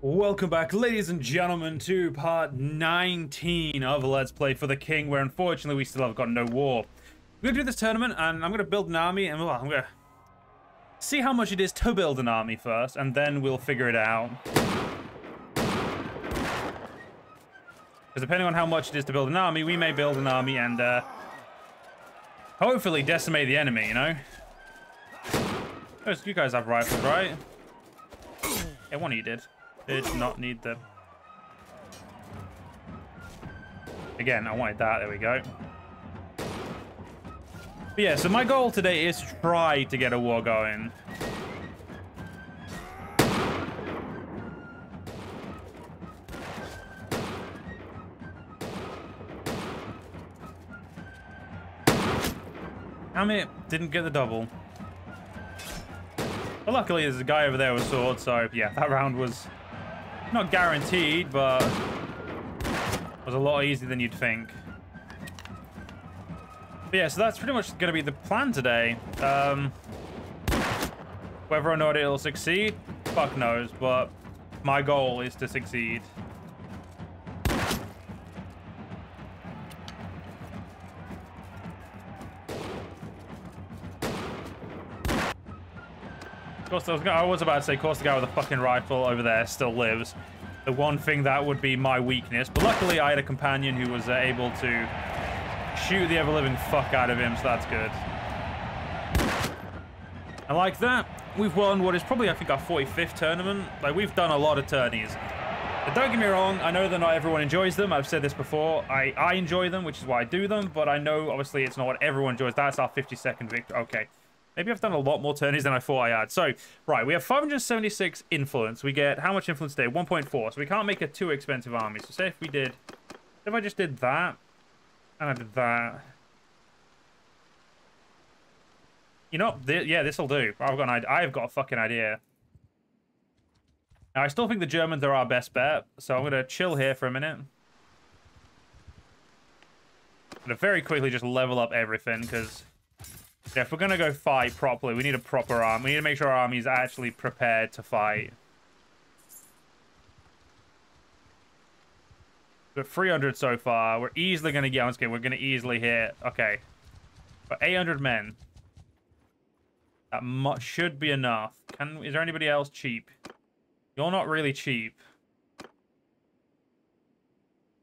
Welcome back, ladies and gentlemen, to part 19 of Let's Play for the King, where unfortunately we still have got no war. We're gonna do this tournament and I'm gonna build an army, and well, I'm gonna see how much it is to build an army first, and then we'll figure it out. Because depending on how much it is to build an army, we may build an army and hopefully decimate the enemy, you know? You guys have rifles, right? Yeah, one of you did. Did not need them. Again, I wanted that. There we go. But yeah, so my goal today is to try to get a war going. Damn it. Didn't get the double. But luckily, there's a guy over there with a sword, so yeah, that round was... not guaranteed, but it was a lot easier than you'd think. But yeah, so that's pretty much going to be the plan today. Whether or not it'll succeed, fuck knows, but my goal is to succeed. I was about to say, of course, the guy with the fucking rifle over there still lives. The one thing that would be my weakness. But luckily, I had a companion who was able to shoot the ever-living fuck out of him, so that's good. And like that, we've won what is probably, I think, our 45th tournament. Like, we've done a lot of tourneys. But don't get me wrong, I know that not everyone enjoys them. I've said this before. I enjoy them, which is why I do them. But I know, obviously, it's not what everyone enjoys. That's our 52nd victory. Okay. Maybe I've done a lot more tourneys than I thought I had. So, right, we have 576 influence. We get how much influence today? 1.4. So we can't make a too expensive army. So say if we did... if I just did that, and I did that... you know, yeah, this'll do. I've got a fucking idea. Now, I still think the Germans are our best bet. So I'm going to chill here for a minute. I'm going to very quickly just level up everything, because... yeah, if we're going to go fight properly, we need a proper army. We need to make sure our army is actually prepared to fight. We're 300 so far. We're easily going to get on this game. We're going to easily hit. Okay. But 800 men. That should be enough. Is there anybody else cheap? You're not really cheap.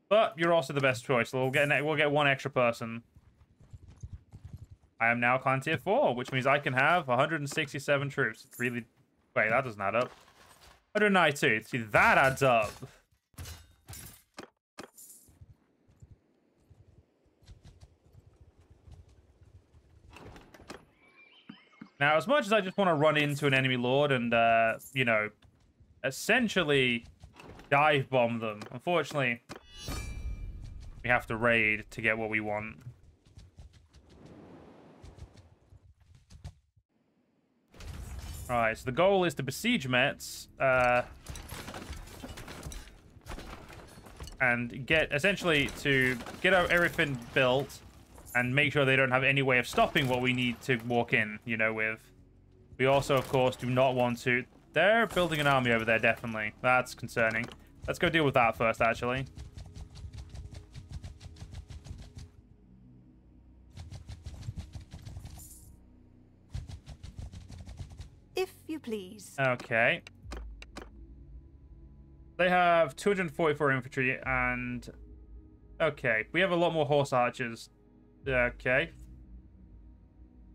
But you're also the best choice. So we'll get one extra person. I am now clan tier 4, which means I can have 167 troops. Really? Wait, that doesn't add up. 192. See, that adds up. Now, as much as I just want to run into an enemy lord and, you know, essentially dive bomb them, unfortunately, we have to raid to get what we want. Alright, so the goal is to besiege Metz, and get, essentially, to get everything built and make sure they don't have any way of stopping what we need to walk in, you know, with. We also, of course, do not want to... they're building an army over there, definitely. That's concerning. Let's go deal with that first, actually. Please. Okay. They have 244 infantry and... okay. We have a lot more horse archers. Okay.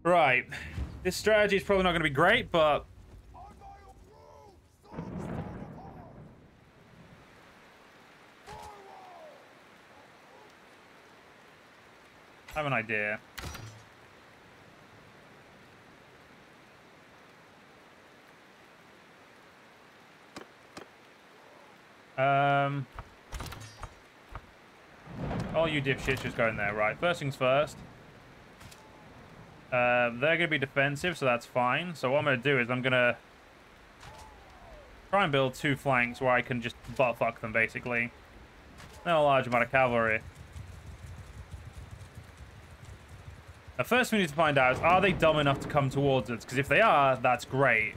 Right. This strategy is probably not going to be great, but... I have an idea. All you dipshits just go in there, right? First things first. They're going to be defensive, so that's fine. So what I'm going to do is I'm going to try and build two flanks where I can just butt-fuck them, basically. Then a large amount of cavalry. Now, first we need to find out, are they dumb enough to come towards us? Because if they are, that's great.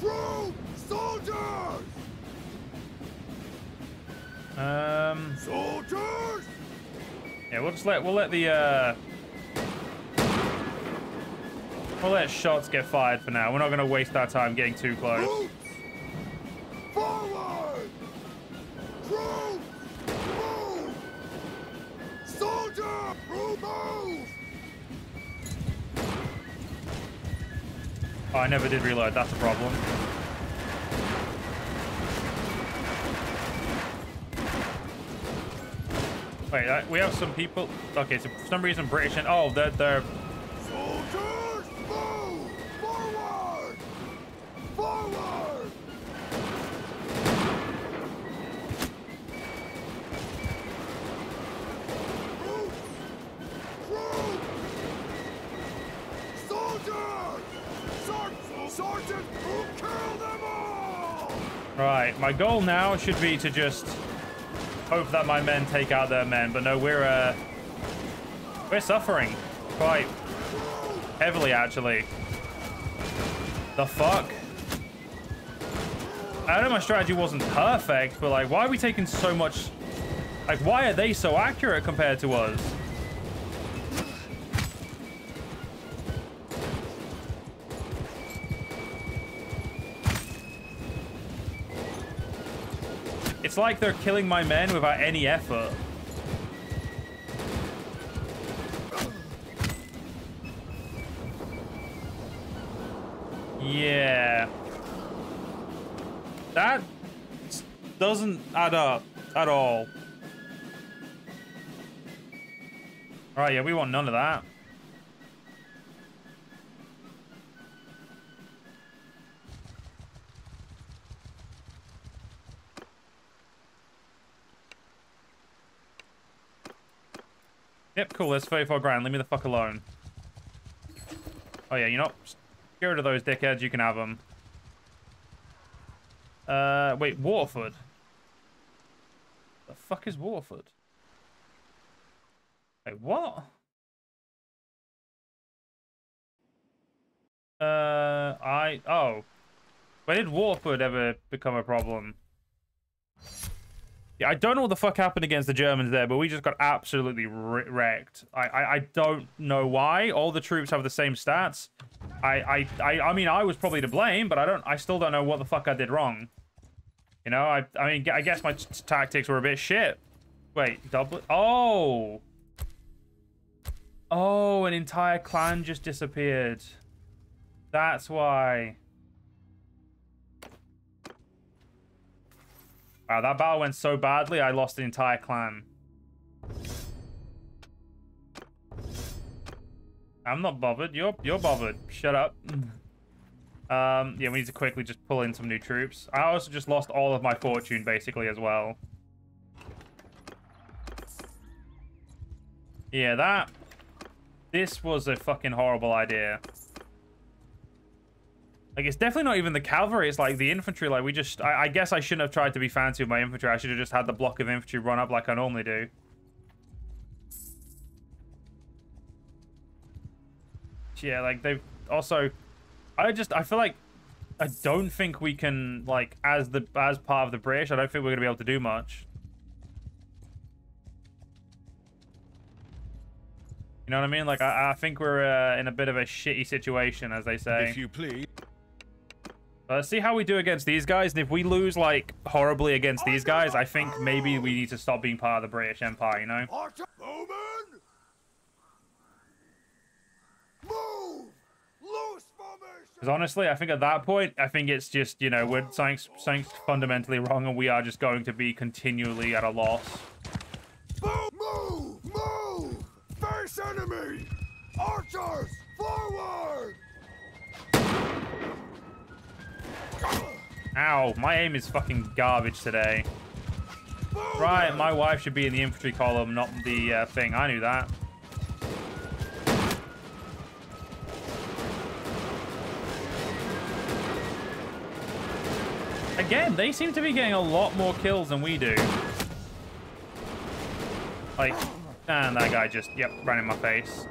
True soldiers! Soldiers! Yeah, we'll let shots get fired for now. We're not gonna waste our time getting too close. Troops forward! Troops move! Soldier, move! Oh, I never did reload. That's a problem. Wait, we have some people. Okay, so for some reason British and oh, they're. Soldiers, move forward! Forward! Troops! Troops! Soldiers! Sergeant, who killed them all! Right, my goal now should be to just hope that my men take out their men, but no, we're suffering quite heavily, actually. The fuck? I know my strategy wasn't perfect, but like, why are we taking so much? Like, why are they so accurate compared to us? It's like they're killing my men without any effort. Yeah. That doesn't add up at all. Alright, yeah, we want none of that. Yep, cool, that's 34 grand. Leave me the fuck alone. Oh, yeah, you know, get rid of those dickheads. You can have them. Wait, Waterford? The fuck is Waterford? Wait, what? Oh. When did Waterford ever become a problem? Yeah, I don't know what the fuck happened against the Germans there, but we just got absolutely wrecked. I don't know why. All the troops have the same stats. I mean, I was probably to blame, but I still don't know what the fuck I did wrong. You know, I mean, I guess my tactics were a bit shit. Wait, double. Oh. Oh, an entire clan just disappeared. That's why. Wow, that battle went so badly, I lost the entire clan. I'm not bothered. You're bothered. Shut up. Yeah, we need to quickly just pull in some new troops. I also just lost all of my fortune, basically, as well. Yeah, this was a fucking horrible idea. Like, it's definitely not even the cavalry. It's, like, the infantry. Like, I guess I shouldn't have tried to be fancy with my infantry. I should have just had the block of infantry run up like I normally do. Yeah, like, they've... Also, I feel like... I don't think we can, like, as part of the British, I don't think we're going to be able to do much. You know what I mean? Like, I think we're in a bit of a shitty situation, as they say. If you please... see how we do against these guys, and if we lose like horribly against these guys, I think maybe we need to stop being part of the British Empire, you know? Because honestly, I think at that point, I think it's just, you know, something's fundamentally wrong, and we are just going to be continually at a loss. Move! Move! Face enemy! Archers! Forward! Ow, my aim is fucking garbage today. Right, my wife should be in the infantry column, not the thing. I knew that. Again, they seem to be getting a lot more kills than we do. Like, and that guy just, yep, ran in my face.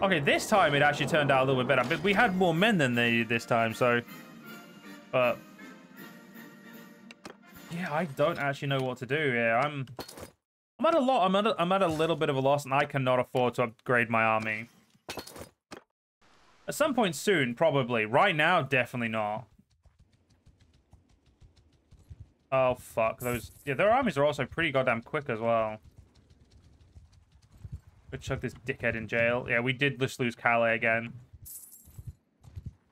Okay, this time it actually turned out a little bit better. But we had more men than they did this time, so... yeah, I don't actually know what to do. Yeah, I'm at a lot. I'm at a little bit of a loss, and I cannot afford to upgrade my army. At some point soon, probably. Right now, definitely not. Oh, fuck. Those... yeah, their armies are also pretty goddamn quick as well. We'll chuck this dickhead in jail. Yeah, we did just lose Calais again.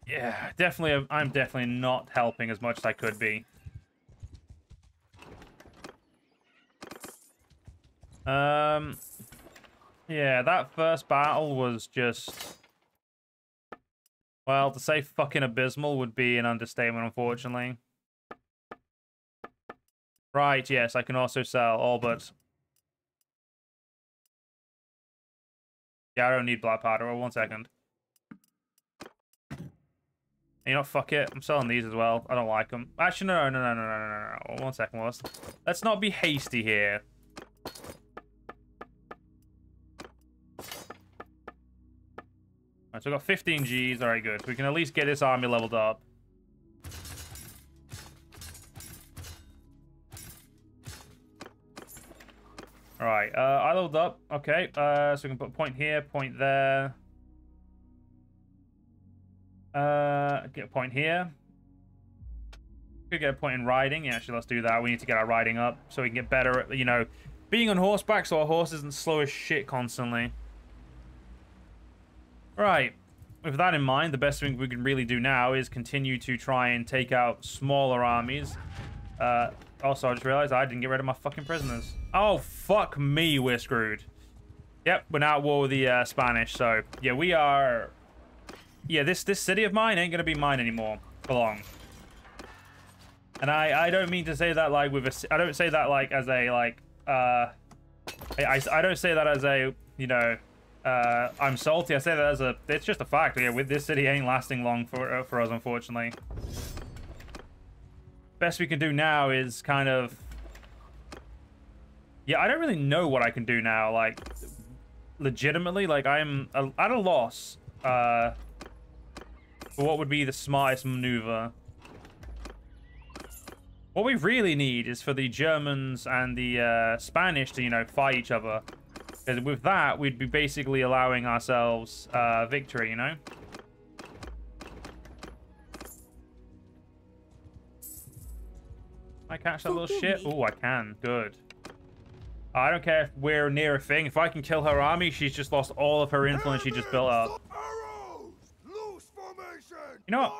Yeah, definitely. I'm definitely not helping as much as I could be. Yeah, that first battle was just... well, to say fucking abysmal would be an understatement, unfortunately. Right, yes, I can also sell all but... yeah, I don't need black powder. Well, 1 second. You know, fuck it. I'm selling these as well. I don't like them. Actually, no. 1 second, Wallace. Let's not be hasty here. Alright, so we've got 15 Gs. Alright, good. We can at least get this army leveled up. Alright, I leveled up. Okay, so we can put point here, point there. Get a point here. Could get a point in riding. Yeah, actually, let's do that. We need to get our riding up so we can get better at, you know, being on horseback so our horse isn't slow as shit constantly. Right. With that in mind, the best thing we can really do now is continue to try and take out smaller armies. Also, I just realized I didn't get rid of my fucking prisoners. Oh, fuck me, we're screwed. Yep, we're now at war with the Spanish, so... yeah, we are... yeah, this city of mine ain't gonna be mine anymore for long. And I don't mean to say that, like, with a... I don't say that, like, as a, like... I don't say that as a, you know... I'm salty. I say that as a... it's just a fact. Yeah, with this city ain't lasting long for us, unfortunately. Best we can do now is kind of... yeah, I don't really know what I can do now. Like, legitimately, like, I'm at a loss for what would be the smartest maneuver. What we really need is for the Germans and the Spanish to, you know, fight each other. Because with that, we'd be basically allowing ourselves victory, you know? I catch that little shit. Oh, I can. Good. I don't care if we're near a thing. If I can kill her army, she's just lost all of her influence she just built up. You know what?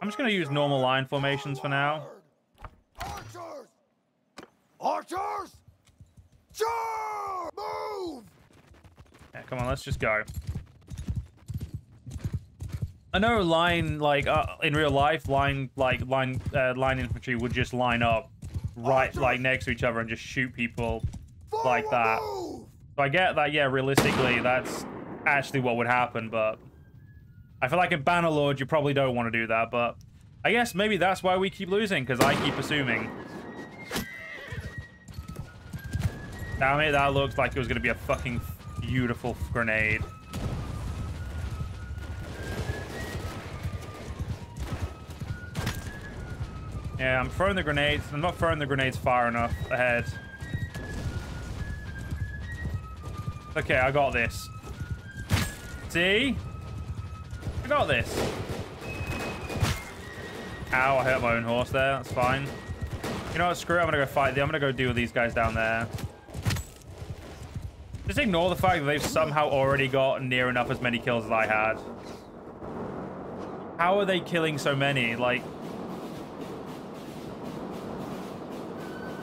I'm just going to use normal line formations for now. Archers! Archers! Charge! Move! Yeah, come on, let's just go. I know line, like, in real life, line infantry would just line up right, Archers! Like, next to each other and just shoot people forward like that. Move! So I get that, yeah, realistically, that's actually what would happen, but... I feel like in Bannerlord, you probably don't want to do that, but... I guess maybe that's why we keep losing, because I keep assuming. Damn it, that looks like it was going to be a fucking beautiful grenade. Yeah, I'm throwing the grenades. I'm not throwing the grenades far enough ahead. Okay, I got this. See? I got this. Ow, I hurt my own horse there. That's fine. You know what? Screw it. I'm going to go fight them. I'm going to go deal with these guys down there. Just ignore the fact that they've somehow already got near enough as many kills as I had. How are they killing so many? Like...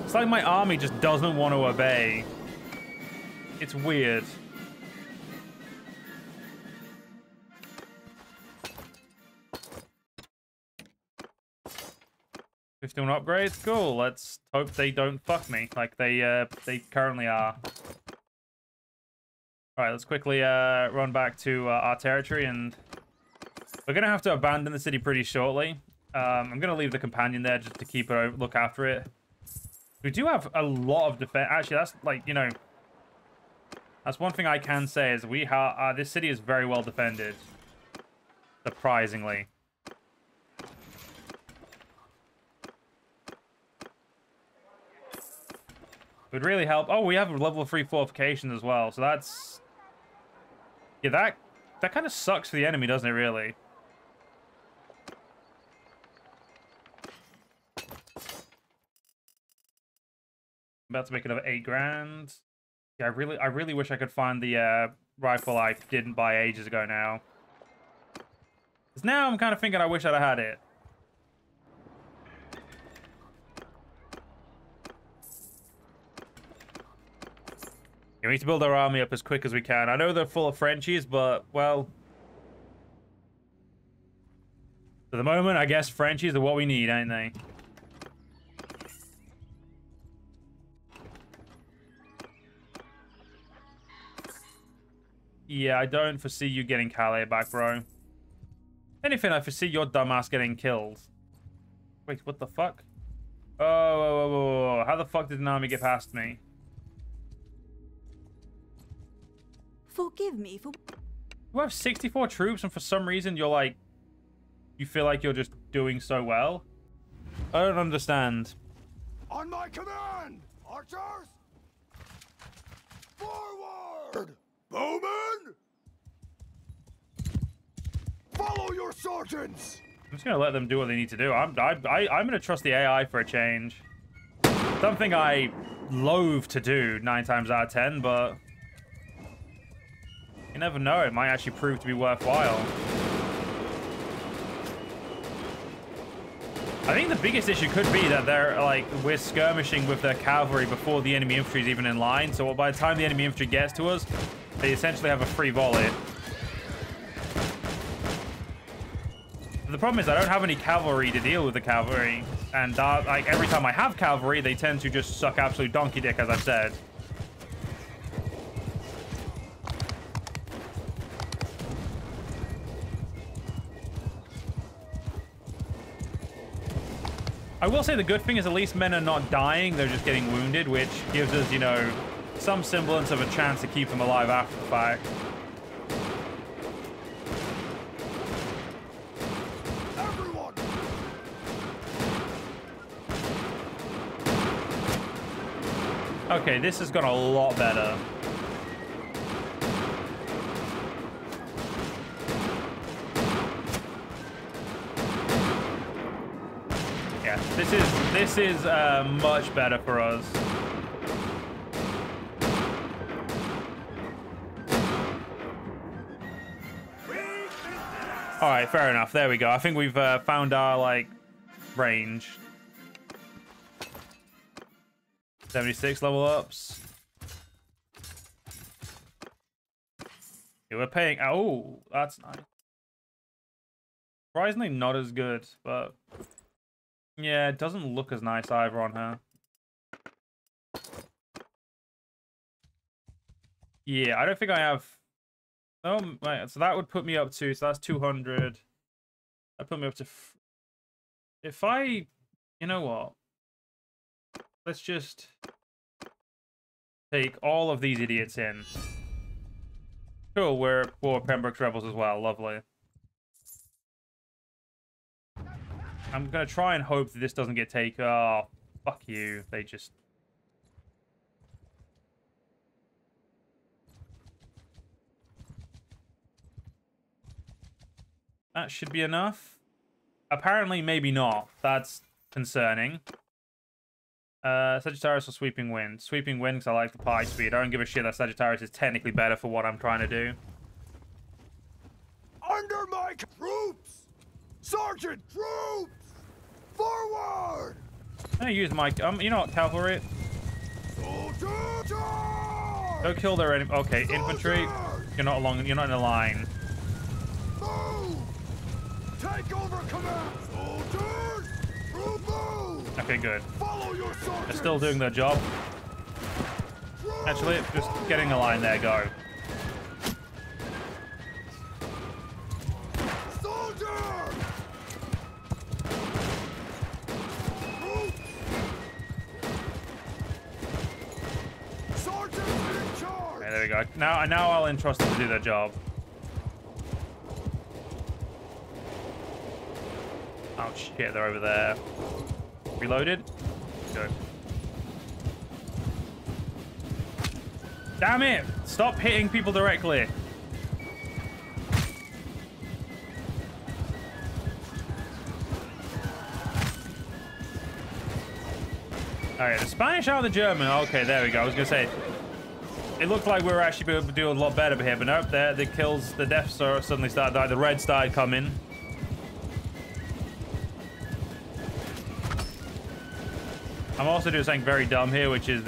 it's like my army just doesn't want to obey. It's weird. Doing upgrades, cool. Let's hope they don't fuck me like they currently are. All right, let's quickly run back to our territory, and we're gonna have to abandon the city pretty shortly. I'm gonna leave the companion there just to keep it, look after it. We do have a lot of defense. Actually, that's like, you know, That's one thing I can say is we have this city is very well defended, surprisingly. It would really help. Oh, we have level 3 fortifications as well, so that's yeah. That kind of sucks for the enemy, doesn't it? Really. I'm about to make another 8 grand. Yeah, I really wish I could find the rifle I didn't buy ages ago now. Because now I'm kind of thinking I wish I'd have had it. Yeah, we need to build our army up as quick as we can. I know they're full of Frenchies, but, well... at the moment, I guess Frenchies are what we need, ain't they? Yeah, I don't foresee you getting Calais back, bro. Anything, I foresee your dumbass getting killed. Wait, what the fuck? Oh, whoa, whoa, whoa. How the fuck did an army get past me? Forgive me for... You have 64 troops and for some reason you're like... You feel like you're just doing so well? I don't understand. On my command, archers! Forward! Bowman! Follow your sergeants! I'm just gonna let them do what they need to do. I'm gonna trust the AI for a change. Something I loathe to do 9 times out of 10, but you never know, it might actually prove to be worthwhile. I think the biggest issue could be that they're like, we're skirmishing with their cavalry before the enemy infantry is even in line, so by the time the enemy infantry gets to us, they essentially have a free volley. The problem is I don't have any cavalry to deal with the cavalry. And that, like, every time I have cavalry, they tend to just suck absolute donkey dick, as I've said. I will say the good thing is at least men are not dying, they're just getting wounded, which gives us, you know, some semblance of a chance to keep them alive after the fact. Everyone. Okay, this has gone a lot better. Yeah, this is much better for us. All right, fair enough. There we go. I think we've found our, like, range. 76 level ups. Yeah, we're paying... Oh, that's nice. Surprisingly not as good, but... Yeah, it doesn't look as nice either on her. Yeah, I don't think I have... Oh, right. So that would put me up to... So that's 200. That put me up to... If I... You know what? Let's just... Take all of these idiots in. Cool, we're for Pembroke's Rebels as well. Lovely. I'm going to try and hope that this doesn't get taken. Oh, fuck you. They just... That should be enough. Apparently, maybe not. That's concerning. Sagittarius or Sweeping Wind? Sweeping Wind, because I like the pie speed. I don't give a shit that Sagittarius is technically better for what I'm trying to do. Under my troops! Sergeant, troops! Forward! I'm going to use my... you know what, cavalry? Soldier! Go kill their enemy. Okay, soldier! Infantry. You're not in a line. Move! Take over command! Soldiers! Move! Okay, good. Follow your soldiers! They're still doing their job. Actually, just getting a line there, go. Soldier! Move! Sergeant in charge! Okay, there we go. go. Now I'll entrust them to do their job. Oh shit, they're over there. Reloaded. Go. Damn it! Stop hitting people directly. Alright, the Spanish out of the German. Okay, there we go. I was gonna say, it looked like we were actually able to do a lot better here, but nope, the kills, the deaths suddenly started dying. The red started coming. I'm also doing something very dumb here, which is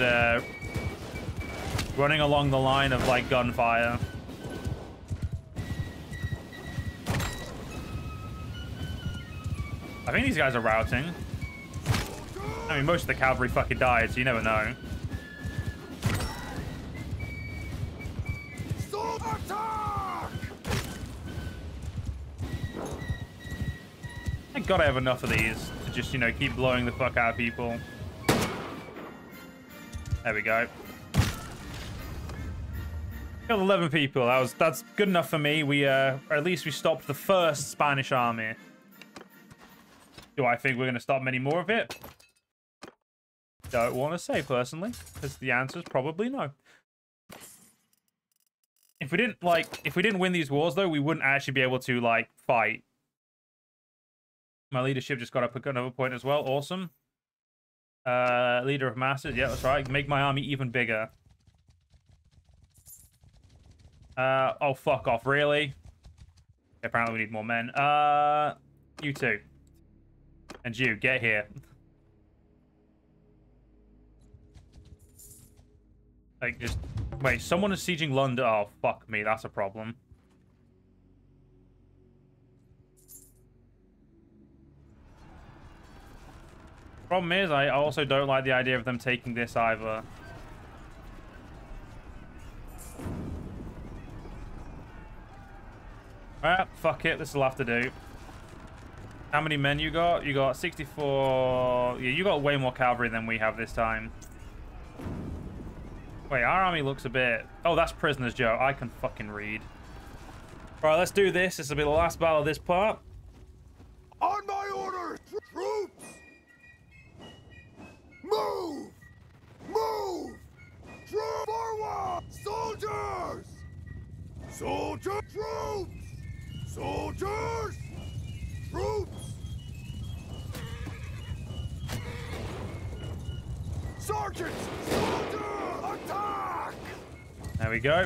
running along the line of, like, gunfire. I think these guys are routing. I mean, most of the cavalry fucking died, so you never know. Thank God I have enough of these to just, you know, keep blowing the fuck out of people. There we go. Killed 11 people. That's good enough for me. We at least we stopped the first Spanish army. Do I think we're gonna stop many more of it? Don't want to say personally, because the answer is probably no. If we didn't win these wars though, we wouldn't actually be able to like fight. My leadership just got up another point as well. Awesome. Leader of masses. Yeah, that's right. Make my army even bigger. Oh, fuck off. Really? Apparently we need more men. You two. And you, get here. Like, just... Wait, someone is sieging London. Oh, fuck me. That's a problem. Problem is, I also don't like the idea of them taking this either. Alright, fuck it. This will have to do. How many men you got? You got 64... Yeah, you got way more cavalry than we have this time. Wait, our army looks a bit... Oh, that's prisoners, Joe. I can fucking read. Alright, let's do this. This will be the last battle of this part. On my order, troops! Move! Move! Troop forward! Soldiers! Soldier troops! Soldiers! Troops! Sergeants! Soldier! Attack! There we go.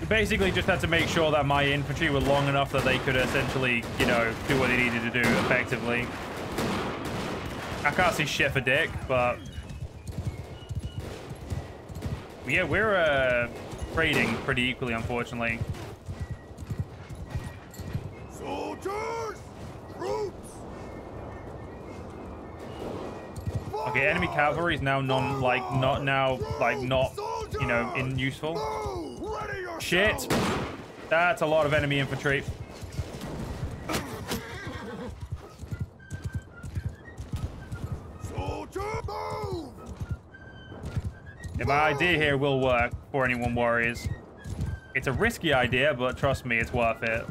We basically just had to make sure that my infantry were long enough that they could essentially, you know, do what they needed to do effectively. I can't see shit for dick, but yeah, we're trading pretty equally, unfortunately. Soldiers, troops. Okay, enemy cavalry is now not you know, in useful. Shit, that's a lot of enemy infantry. Yeah, my idea here will work before anyone worries. It's a risky idea, but trust me, it's worth it.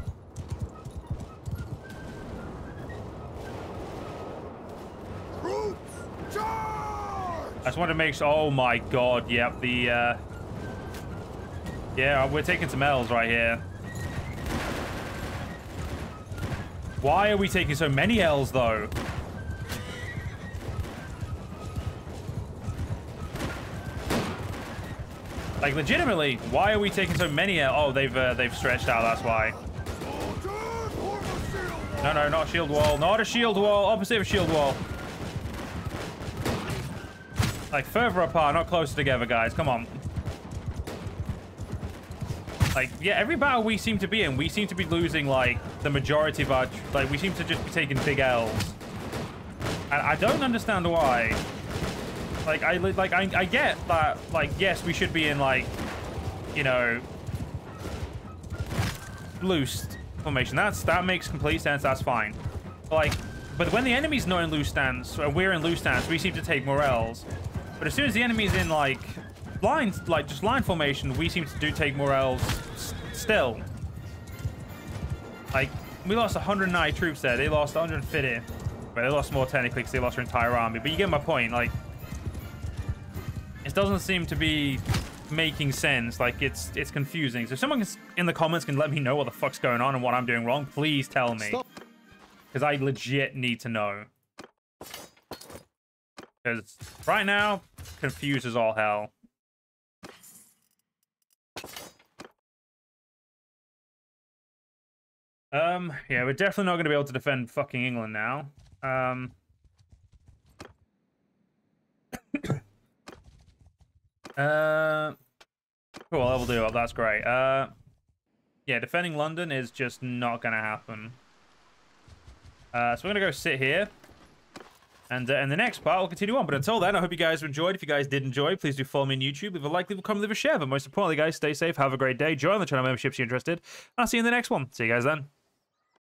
Troops, charge! I just want to make sure. Oh my god! Yep, the yeah, we're taking some L's right here. Why are we taking so many L's though? Like, legitimately, why are we taking so many? Oh, they've stretched out, that's why. No, no, not a shield wall. Not a shield wall. Opposite of a shield wall. Like, further apart, not closer together, guys. Come on. Like, yeah, every battle we seem to be in, we seem to be losing, like, the majority of our... Like, we seem to just be taking big L's. And I don't understand why... Like, I get that, like, yes, we should be in, like, you know, loose formation. That makes complete sense. That's fine. But, like, but when the enemy's not in loose stance, and we're in loose stance, we seem to take more L's. But as soon as the enemy's in line formation, we seem to take more elves still. Like, we lost 190 troops there. They lost 150. But they lost more technically because they lost their entire army. But you get my point. Like, it doesn't seem to be making sense. Like, it's confusing. So if someone in the comments can let me know what the fuck's going on and what I'm doing wrong, please tell me. Because I legit need to know. Because right now, confused as all hell. Yeah, we're definitely not going to be able to defend fucking England now. Cool, that'll do. That's great. Yeah, defending London is just not going to happen. So we're going to go sit here. And the next part, we'll continue on. But until then, I hope you guys enjoyed. If you guys did enjoy, please do follow me on YouTube. Leave a like, leave a comment, leave a share. But most importantly, guys, stay safe. Have a great day. Join the channel membership if you're interested. And I'll see you in the next one. See you guys then.